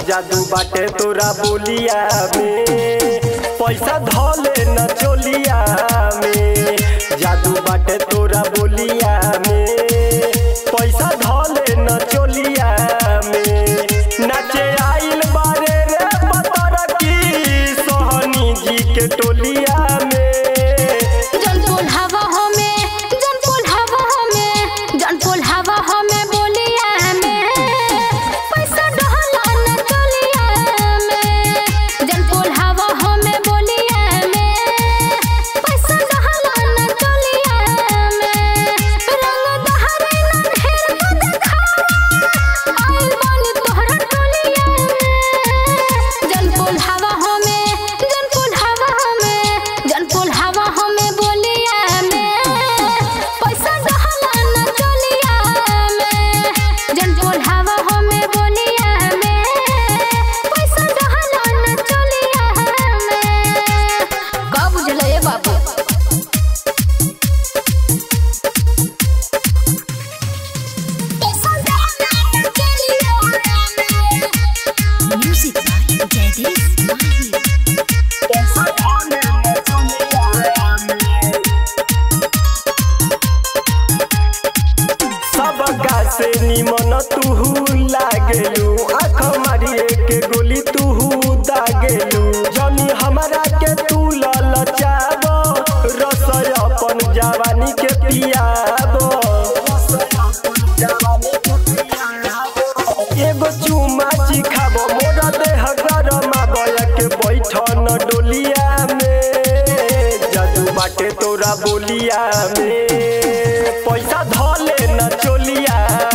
जादू बाटे तोरा बोलिया में पैसा धोले न चोलिया में। जादू बाटे तोरा बोलिया में पैसा धोले न चोलिया में। नाचे आइल बारे रे बतरा की सोहनी जी के टोलिया में। जनपुल हवा हमें जनपुल हवा हमें जनपुल हवा हमें बोलिया में पैसा निमन तुहू लागेलू आँख मारिए के गोली तुहू दागेलू। जनी हमारा के तू ललचाब रस अपन जवानी के पियाब। एगो चूमा चिखाबो मोरा देह गरमा गया के बैठन डोलिया में। जादू बाटे तोरा बोलिया में पैसा धोले न चोलिया।